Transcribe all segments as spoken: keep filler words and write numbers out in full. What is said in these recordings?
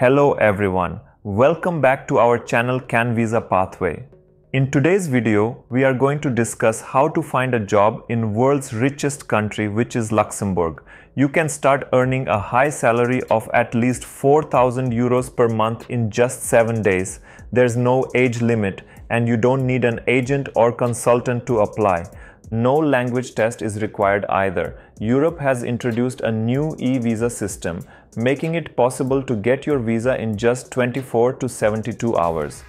Hello everyone, welcome back to our channel Can Visa Pathway. In today's video, we are going to discuss how to find a job in world's richest country, which is Luxembourg. You can start earning a high salary of at least four thousand euros per month in just seven days. There's no age limit and you don't need an agent or consultant to apply. No language test is required either. Europe has introduced a new e-visa system, making it possible to get your visa in just twenty-four to seventy-two hours.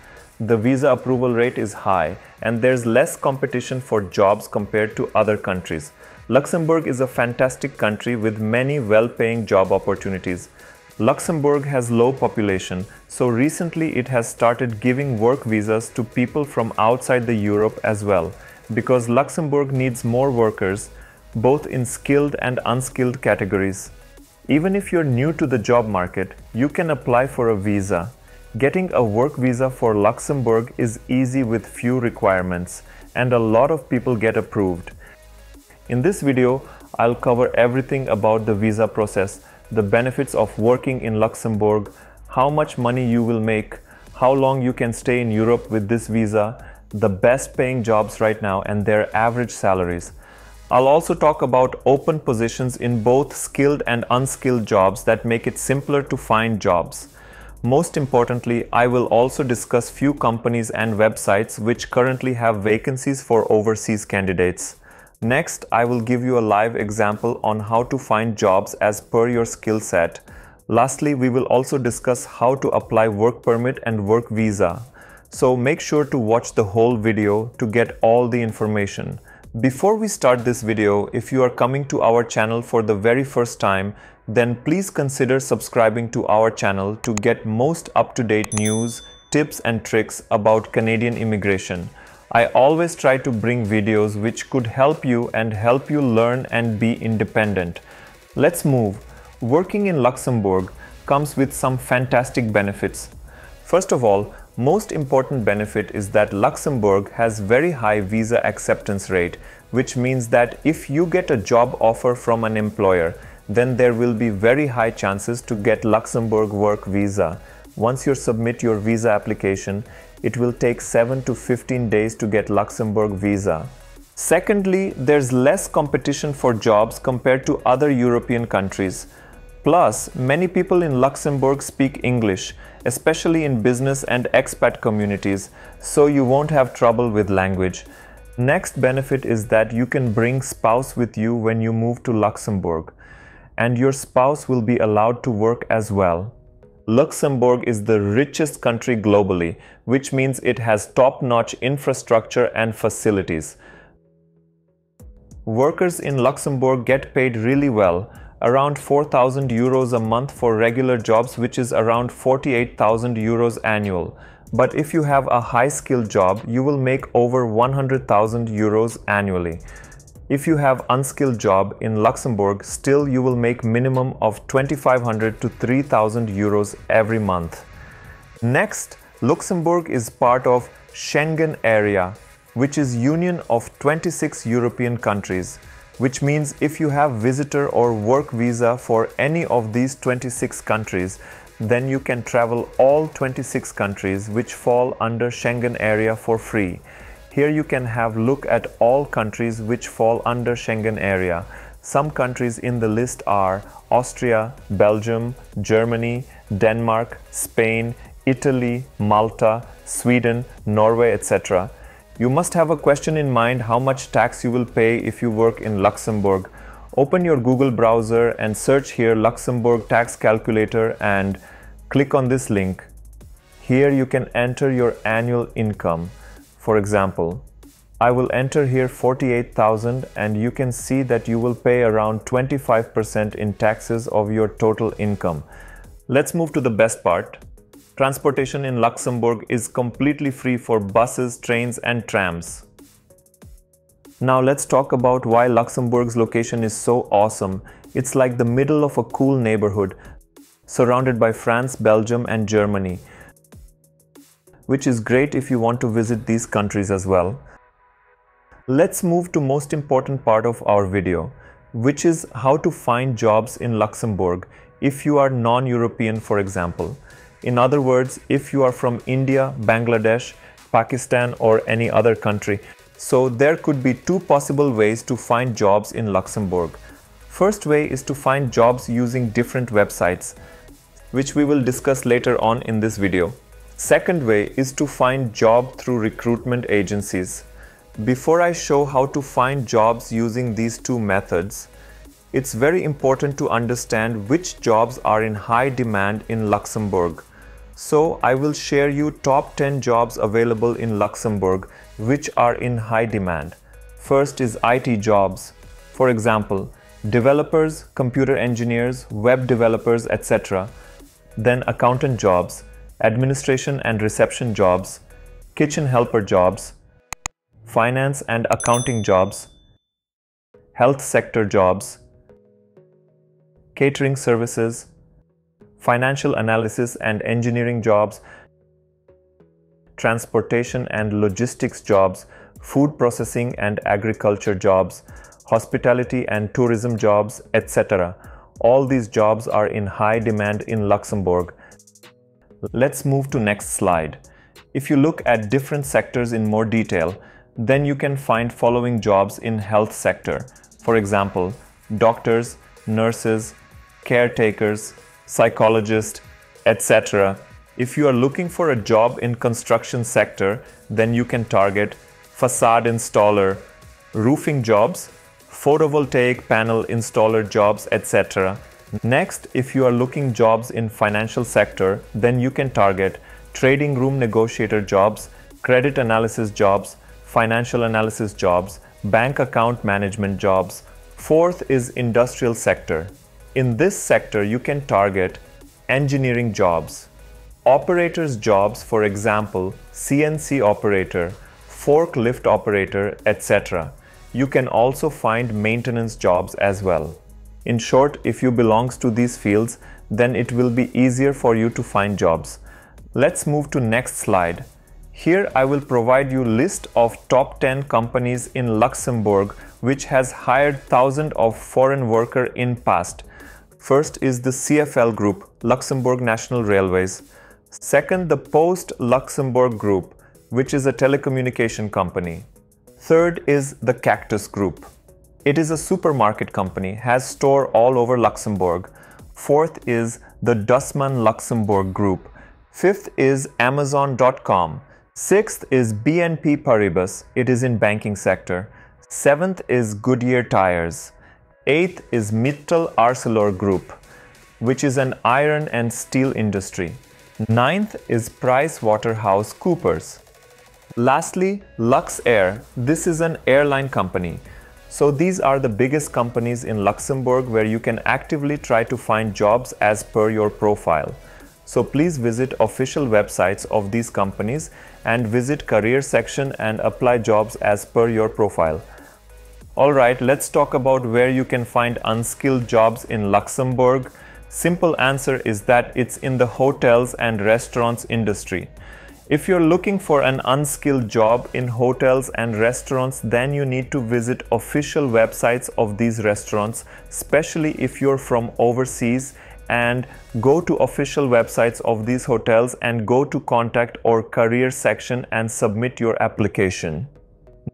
The visa approval rate is high, and there's less competition for jobs compared to other countries. Luxembourg is a fantastic country with many well-paying job opportunities. Luxembourg has low population, so recently it has started giving work visas to people from outside the Europe as well. Because Luxembourg needs more workers, both in skilled and unskilled categories. Even if you're new to the job market, you can apply for a visa. Getting a work visa for Luxembourg is easy with few requirements, and a lot of people get approved. In this video, I'll cover everything about the visa process, the benefits of working in Luxembourg, how much money you will make, how long you can stay in Europe with this visa, the best paying jobs right now and their average salaries. I'll also talk about open positions in both skilled and unskilled jobs that make it simpler to find jobs. Most importantly, I will also discuss few companies and websites which currently have vacancies for overseas candidates. Next, I will give you a live example on how to find jobs as per your skill set. Lastly, we will also discuss how to apply work permit and work visa. So make sure to watch the whole video to get all the information. Before we start this video, if you are coming to our channel for the very first time, then please consider subscribing to our channel to get most up-to-date news, tips and tricks about Canadian immigration. I always try to bring videos which could help you and help you learn and be independent. Let's move. Working in Luxembourg comes with some fantastic benefits. First of all, most important benefit is that Luxembourg has very high visa acceptance rate, which means that if you get a job offer from an employer, then there will be very high chances to get Luxembourg work visa. Once you submit your visa application, it will take seven to fifteen days to get Luxembourg visa. Secondly, there's less competition for jobs compared to other European countries. Plus, many people in Luxembourg speak English, especially in business and expat communities, so you won't have trouble with language. Next benefit is that you can bring spouse with you when you move to Luxembourg, and your spouse will be allowed to work as well. Luxembourg is the richest country globally, which means it has top-notch infrastructure and facilities. Workers in Luxembourg get paid really well. Around four thousand euros a month for regular jobs, which is around forty-eight thousand euros annual. But if you have a high-skilled job, you will make over one hundred thousand euros annually. If you have unskilled job in Luxembourg, still you will make minimum of twenty-five hundred to three thousand euros every month. Next, Luxembourg is part of Schengen area, which is union of twenty-six European countries. Which means if you have visitor or work visa for any of these twenty-six countries, then you can travel all twenty-six countries which fall under Schengen area for free. Here you can have look at all countries which fall under Schengen area. Some countries in the list are Austria, Belgium, Germany, Denmark, Spain, Italy, Malta, Sweden, Norway, et cetera. You must have a question in mind how much tax you will pay if you work in Luxembourg. Open your Google browser and search here Luxembourg tax calculator and click on this link. Here you can enter your annual income. For example, I will enter here forty-eight thousand and you can see that you will pay around twenty-five percent in taxes of your total income. Let's move to the best part. Transportation in Luxembourg is completely free for buses, trains and trams. Now let's talk about why Luxembourg's location is so awesome. It's like the middle of a cool neighborhood, surrounded by France, Belgium and Germany, which is great if you want to visit these countries as well. Let's move to the most important part of our video, which is how to find jobs in Luxembourg. if you are non-European, for example. In other words, if you are from India, Bangladesh, Pakistan, or any other country. So there could be two possible ways to find jobs in Luxembourg. First way is to find jobs using different websites, which we will discuss later on in this video. Second way is to find job through recruitment agencies. Before I show how to find jobs using these two methods, it's very important to understand which jobs are in high demand in Luxembourg. So I will share you top ten jobs available in Luxembourg which are in high demand. First is I T jobs. For example, developers, computer engineers, web developers, et cetera. Then accountant jobs, administration and reception jobs, kitchen helper jobs, finance and accounting jobs, health sector jobs, catering services, financial analysis and engineering jobs, transportation and logistics jobs, food processing and agriculture jobs, hospitality and tourism jobs, et cetera. All these jobs are in high demand in Luxembourg. Let's move to next slide. If you look at different sectors in more detail, then you can find following jobs in health sector. For example, doctors, nurses, caretakers, psychologists, et cetera. If you are looking for a job in construction sector, then you can target facade installer, roofing jobs, photovoltaic panel installer jobs, et cetera. Next, if you are looking jobs in financial sector, then you can target trading room negotiator jobs, credit analysis jobs, financial analysis jobs, bank account management jobs. Fourth is industrial sector. In this sector, you can target engineering jobs, operators jobs, for example, C N C operator, forklift operator, et cetera. You can also find maintenance jobs as well. In short, if you belong to these fields, then it will be easier for you to find jobs. Let's move to next slide. Here I will provide you list of top ten companies in Luxembourg which has hired thousands of foreign workers in past. First is the C F L Group, Luxembourg National Railways. Second, the Post Luxembourg Group, which is a telecommunication company. Third is the Cactus Group. It is a supermarket company, has store all over Luxembourg. Fourth is the Dussmann Luxembourg Group. Fifth is Amazon dot com. Sixth is B N P Paribas, it is in banking sector. Seventh is Goodyear Tires. Eighth is Mittal Arcelor Group, which is an iron and steel industry. Ninth is PricewaterhouseCoopers. Lastly, Luxair. This is an airline company. So these are the biggest companies in Luxembourg where you can actively try to find jobs as per your profile. So please visit official websites of these companies and visit career section and apply jobs as per your profile. All right, let's talk about where you can find unskilled jobs in Luxembourg. Simple answer is that it's in the hotels and restaurants industry. If you're looking for an unskilled job in hotels and restaurants, then you need to visit official websites of these restaurants, especially if you're from overseas, and go to official websites of these hotels and go to contact or career section and submit your application.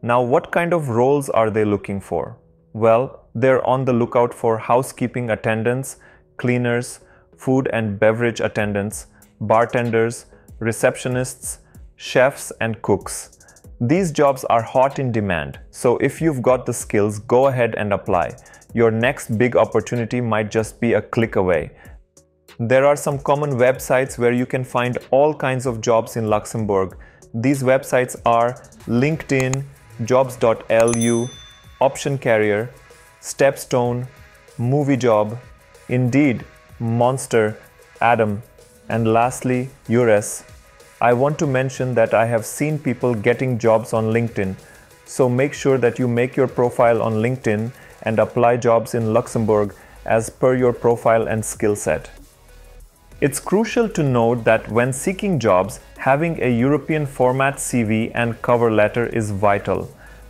Now, what kind of roles are they looking for? Well, they're on the lookout for housekeeping attendants, cleaners, food and beverage attendants, bartenders, receptionists, chefs and cooks. These jobs are hot in demand, so if you've got the skills, go ahead and apply. Your next big opportunity might just be a click away. There are some common websites where you can find all kinds of jobs in Luxembourg. These websites are LinkedIn, Jobs dot L U, Option Carrier, Stepstone, Movie Job, Indeed, Monster, ADEM, and lastly, U R E S. I want to mention that I have seen people getting jobs on LinkedIn, so make sure that you make your profile on LinkedIn and apply jobs in Luxembourg as per your profile and skill set. It's crucial to note that when seeking jobs, having a European format C V and cover letter is vital.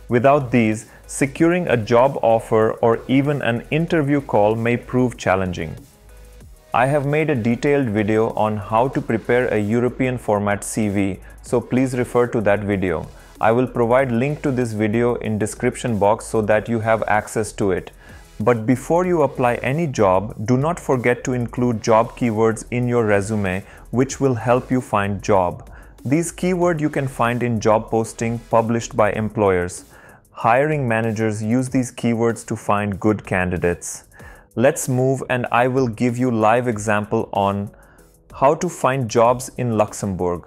Without these, securing a job offer or even an interview call may prove challenging. I have made a detailed video on how to prepare a European format C V, so please refer to that video. I will provide link to this video in description box so that you have access to it. But before you apply any job, do not forget to include job keywords in your resume, which will help you find job. These keywords you can find in job posting published by employers. Hiring managers use these keywords to find good candidates. Let's move, and I will give you live example on how to find jobs in Luxembourg.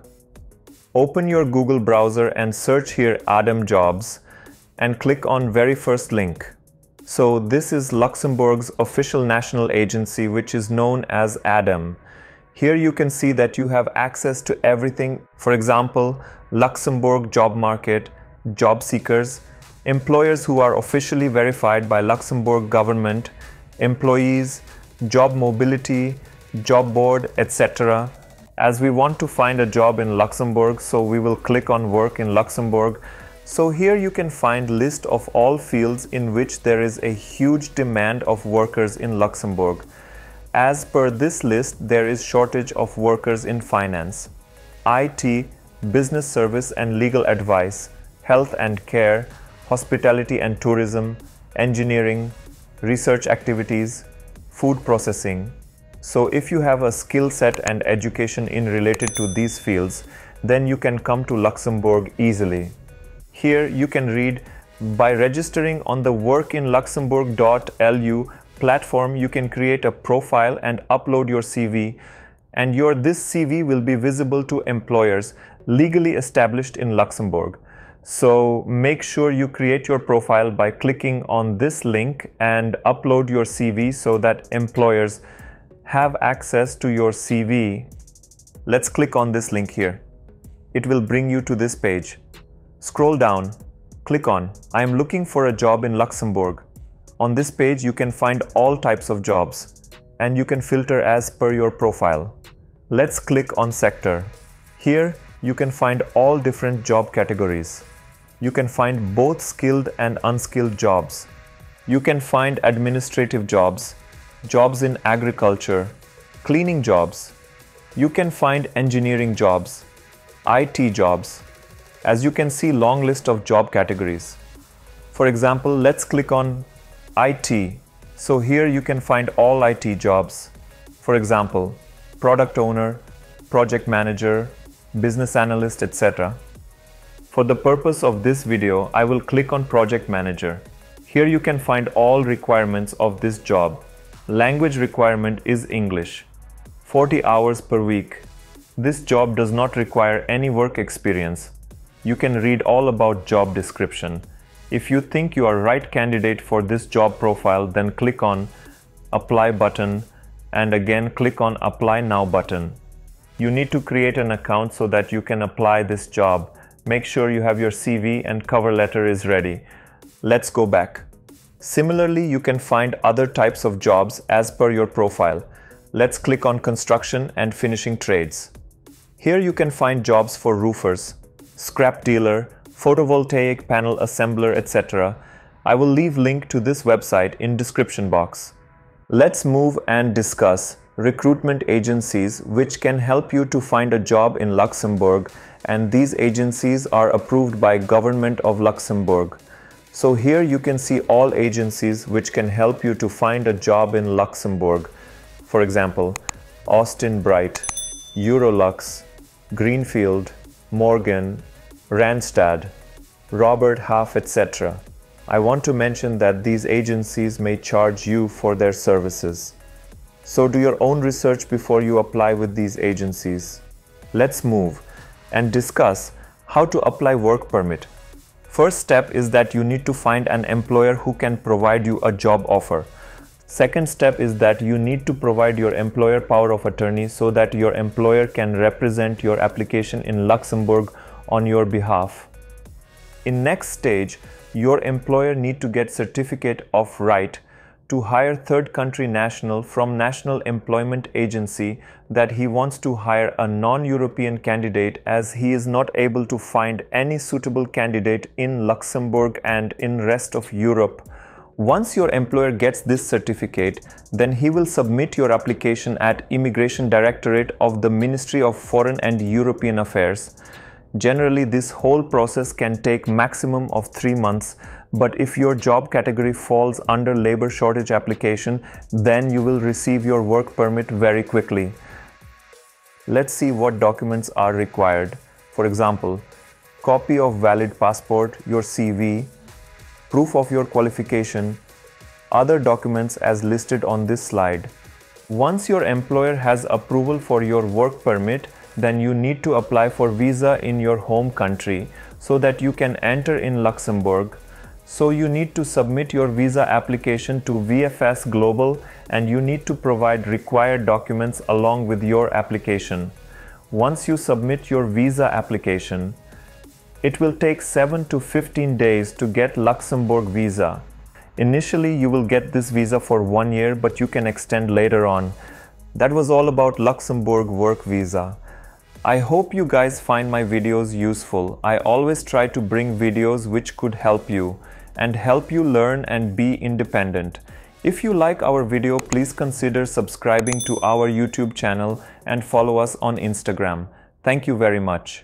Open your Google browser and search here A D E M jobs and click on very first link. So this is Luxembourg's official national agency, which is known as A D E M. Here you can see that you have access to everything. For example, Luxembourg job market, job seekers, employers who are officially verified by Luxembourg government, employees, job mobility, job board, et cetera. As we want to find a job in Luxembourg, so we will click on work in Luxembourg. So here you can find list of all fields in which there is a huge demand of workers in Luxembourg. As per this list, there is shortage of workers in finance, I T, business service and legal advice, health and care, hospitality and tourism, engineering, research activities, food processing. So if you have a skill set and education in related to these fields, then you can come to Luxembourg easily. Here you can read, by registering on the work in luxembourg dot L U platform, you can create a profile and upload your C V, and your this C V will be visible to employers legally established in Luxembourg. So make sure you create your profile by clicking on this link and upload your C V so that employers have access to your C V. Let's click on this link here. It will bring you to this page. Scroll down, click on I am looking for a job in Luxembourg. On this page you can find all types of jobs and you can filter as per your profile. Let's click on sector. Here you can find all different job categories. You can find both skilled and unskilled jobs. You can find administrative jobs, jobs in agriculture, cleaning jobs. You can find engineering jobs, I T jobs. As you can see, long list of job categories. For example, let's click on I T. So here you can find all I T jobs. For example, product owner, project manager, business analyst, et cetera. For the purpose of this video, I will click on project manager. Here you can find all requirements of this job. Language requirement is English, forty hours per week. This job does not require any work experience. You can read all about job description. If you think you are right candidate for this job profile, then click on apply button and again click on apply now button. You need to create an account so that you can apply this job. Make sure you have your C V and cover letter is ready. Let's go back. Similarly, you can find other types of jobs as per your profile. Let's click on construction and finishing trades. Here you can find jobs for roofers, scrap dealer, photovoltaic panel assembler, et cetera. I will leave link to this website in description box. Let's move and discuss recruitment agencies which can help you to find a job in Luxembourg, and these agencies are approved by Government of Luxembourg. So here you can see all agencies which can help you to find a job in Luxembourg. For example, Austin Bright, Eurolux, Greenfield, Morgan, Randstad, Robert Half, et cetera. I want to mention that these agencies may charge you for their services. So do your own research before you apply with these agencies. Let's move and discuss how to apply work permit. First step is that you need to find an employer who can provide you a job offer. Second step is that you need to provide your employer power of attorney so that your employer can represent your application in Luxembourg on your behalf. In next stage, your employer need to get certificate of right to hire third country national from National Employment Agency that he wants to hire a non-European candidate as he is not able to find any suitable candidate in Luxembourg and in rest of Europe. Once your employer gets this certificate, then he will submit your application at Immigration Directorate of the Ministry of Foreign and European Affairs. Generally, this whole process can take maximum of three months, but if your job category falls under labor shortage application, then you will receive your work permit very quickly. Let's see what documents are required. For example, copy of valid passport, your C V, proof of your qualification, other documents as listed on this slide. Once your employer has approval for your work permit, then you need to apply for visa in your home country so that you can enter in Luxembourg. So you need to submit your visa application to V F S Global and you need to provide required documents along with your application. Once you submit your visa application, it will take seven to fifteen days to get Luxembourg visa. Initially, you will get this visa for one year, but you can extend later on. That was all about Luxembourg work visa. I hope you guys find my videos useful. I always try to bring videos which could help you and help you learn and be independent. If you like our video, please consider subscribing to our YouTube channel and follow us on Instagram. Thank you very much.